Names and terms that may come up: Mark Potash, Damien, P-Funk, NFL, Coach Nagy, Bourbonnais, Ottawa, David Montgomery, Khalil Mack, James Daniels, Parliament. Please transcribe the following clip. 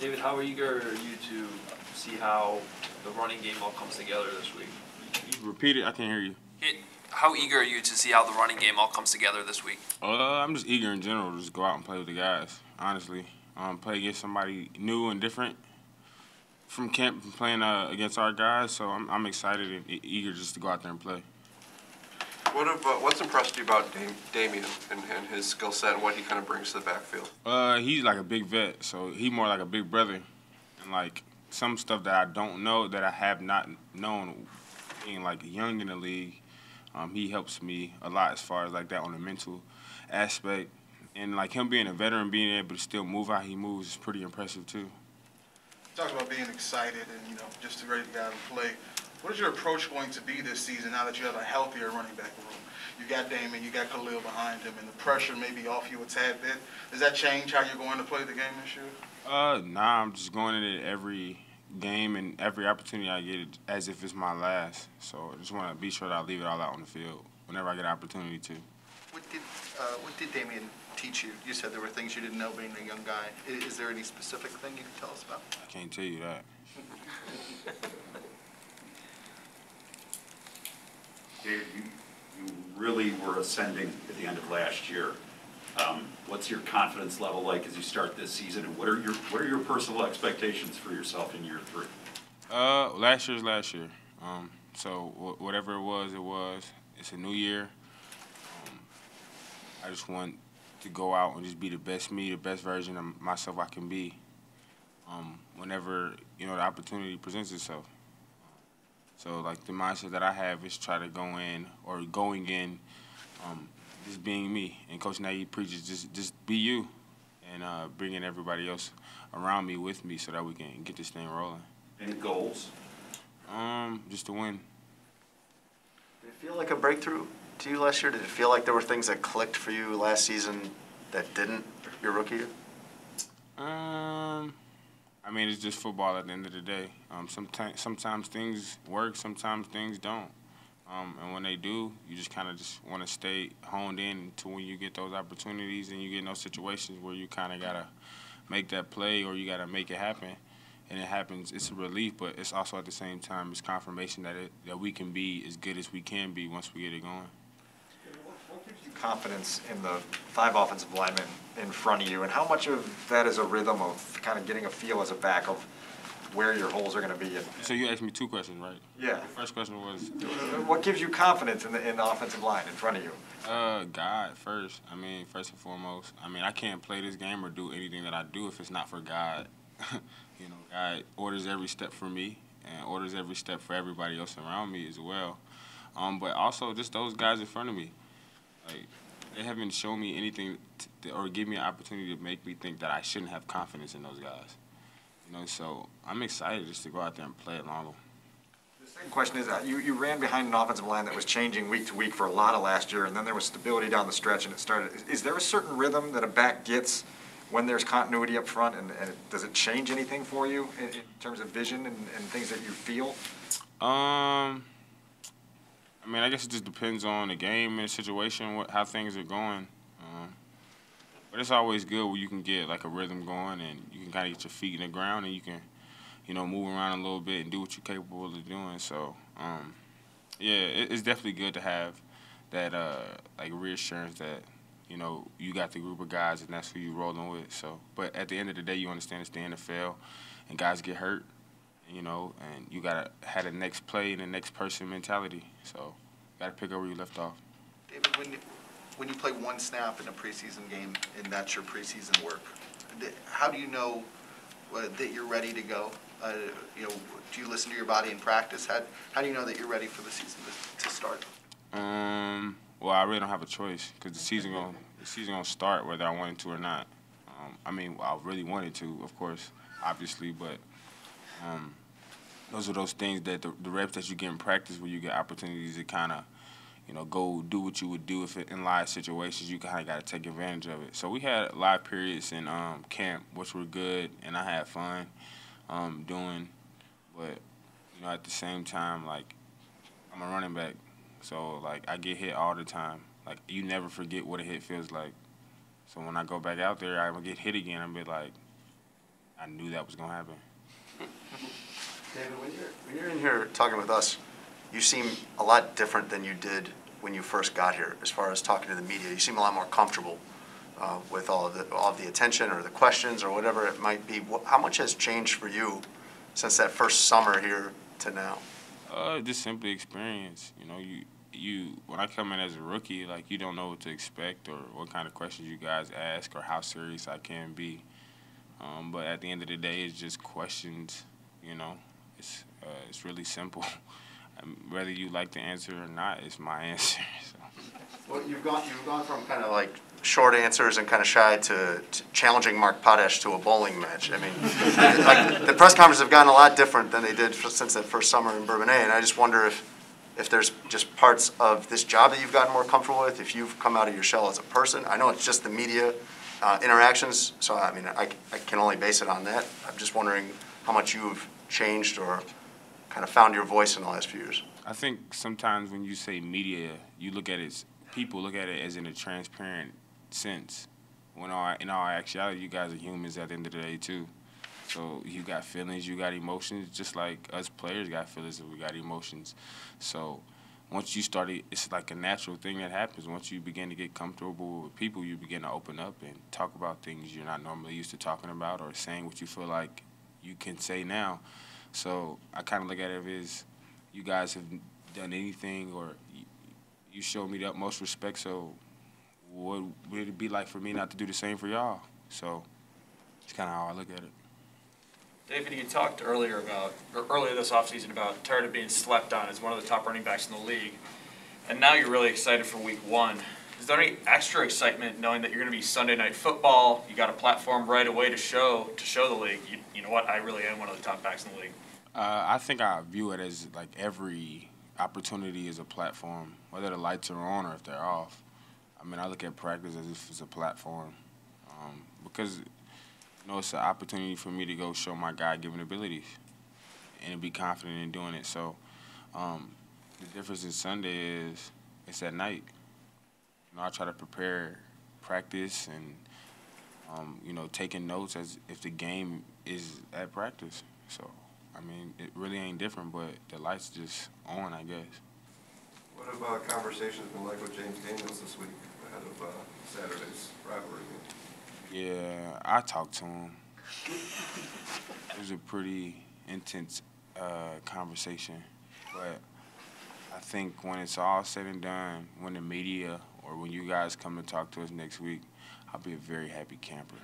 David, how eager are you to see how the running game all comes together this week? You repeat it. I can't hear you. How eager are you to see how the running game all comes together this week? I'm just eager in general to just go out and play with the guys, honestly. Play against somebody new and different from camp, playing against our guys. So I'm excited and eager just to go out there and play. What's impressed you about Damien and his skill set and what he kind of brings to the backfield? He's like a big vet, so he's more like a big brother. And, like, some stuff that I don't know that I have not known being, like, young in the league, he helps me a lot as far as, like, that on the mental aspect. And, like, him being a veteran, being able to still move how he moves is pretty impressive, too. Talk about being excited and, you know, just ready to go out and play. What is your approach going to be this season now that you have a healthier running back room? You got Damien, you got Khalil behind him, and the pressure may be off you a tad bit. Does that change how you're going to play the game this year? Nah, I'm just going into every game and every opportunity I get as if it's my last. So I just want to be sure that I leave it all out on the field whenever I get an opportunity to. What did Damien teach you? You said there were things you didn't know being a young guy. Is there any specific thing you can tell us about? I can't tell you that. Dave, you really were ascending at the end of last year. What's your confidence level like as you start this season, and what are your personal expectations for yourself in year three? Last year's last year. So whatever it was. It's a new year. I just want to go out and just be the best me, the best version of myself I can be. Whenever the opportunity presents itself. So, like, the mindset that I have is try to go in, just being me. And Coach Nagy preaches just be you, and bringing everybody else around me with me so that we can get this thing rolling. Any goals? Just to win. Did it feel like a breakthrough to you last year? Did it feel like there were things that clicked for you last season that didn't your rookie year? I mean, it's just football at the end of the day. Sometimes things work, sometimes things don't. And when they do, you just kind of just want to stay honed in to when you get those opportunities and you get in those situations where you kind of got to make that play or you got to make it happen. And it happens. It's a relief, but it's also at the same time it's confirmation that we can be as good as we can be once we get it going. What gives you confidence in the 5 offensive linemen in front of you, and how much of that is a rhythm of kind of getting a feel as a back of where your holes are going to be? So you asked me 2 questions, right? Yeah. The first question was, what gives you confidence in the offensive line in front of you? God, first. I mean, first and foremost. I mean, I can't play this game or do anything that I do if it's not for God. God orders every step for me and orders every step for everybody else around me as well. But also just those guys in front of me. Like, they haven't shown me anything or give me an opportunity to make me think that I shouldn't have confidence in those guys. So I'm excited just to go out there and play along. The second question is, you ran behind an offensive line that was changing week to week for a lot of last year, and then there was stability down the stretch, and it started. Is there a certain rhythm that a back gets when there's continuity up front, and does it change anything for you in terms of vision and things that you feel? I mean, I guess it just depends on the game and the situation, how things are going. But it's always good where you can get, like, a rhythm going and you can kind of get your feet in the ground and you can, move around a little bit and do what you're capable of doing. So, yeah, it's definitely good to have that, like, reassurance that, you got the group of guys and that's who you're rolling with. So, but at the end of the day, you understand it's the NFL and guys get hurt, and you got to have the next play and the next person mentality. So got to pick up where you left off. David, when you play 1 snap in a preseason game and that's your preseason work, how do you know that you're ready to go? Do you listen to your body in practice? How do you know that you're ready for the season to start? Well, I really don't have a choice because the season gonna start whether I wanted to or not. I mean, I really wanted to, of course, obviously, but those are those things that the reps that you get in practice where you get opportunities to kind of, go do what you would do if in live situations. You kind of got to take advantage of it. So we had live periods in camp, which were good, and I had fun doing. But at the same time, like, I'm a running back. So, like, I get hit all the time. Like, you never forget what a hit feels like. So when I go back out there, I'm going to get hit again. I'm going to be like, I knew that was going to happen. David, when you're in here talking with us, you seem a lot different than you did when you first got here as far as talking to the media. You seem a lot more comfortable with all of the attention or the questions or whatever it might be. How much has changed for you since that first summer here to now? Just simply experience. You know, when I come in as a rookie, like, you don't know what to expect or what kind of questions you guys ask or how serious I can be. But at the end of the day, it's just questions, you know. It's really simple. Whether you like the answer or not, it's my answer. So. Well, you've gone from kind of like short answers and kind of shy to challenging Mark Potash to a bowling match. I mean, like, the press conferences have gotten a lot different than they did since that first summer in Bourbonnais, and I just wonder if there's just parts of this job that you've gotten more comfortable with, if you've come out of your shell as a person. I know it's just the media interactions, so I mean, I can only base it on that. I'm just wondering how much you've changed or kind of found your voice in the last few years. I think sometimes when you say media, you look at it as, people look at it as in a transparent sense. When in all actuality, you guys are humans at the end of the day too. So you got feelings, you got emotions, just like us players got feelings and we got emotions. So once you start it, it's like a natural thing that happens. Once you begin to get comfortable with people, you begin to open up and talk about things you're not normally used to talking about or saying what you feel like you can say now. So I kind of look at it as, you guys have done anything or you showed me the utmost respect, so what would it be like for me not to do the same for y'all? So it's kind of how I look at it. David, you talked earlier this offseason about tired of being slept on as one of the top running backs in the league, and now you're really excited for Week 1. Is there any extra excitement knowing that you're going to be Sunday Night Football? You got a platform right away to show the league, you know what, I really am one of the top backs in the league. I think I view it as like every opportunity is a platform, whether the lights are on or if they're off. I mean, I look at practice as if it's a platform because, you know, it's an opportunity for me to go show my God-given abilities and be confident in doing it. So the difference in Sunday is it's at night. You know, I try to prepare practice and, you know, taking notes as if the game is at practice. So, I mean, it really ain't different, but the light's just on, I guess. What have conversations been like with James Daniels this week ahead of Saturday's rivalry game? Yeah, I talked to him. It was a pretty intense conversation, but I think when it's all said and done, when the media or when you guys come to talk to us next week, I'll be a very happy camper.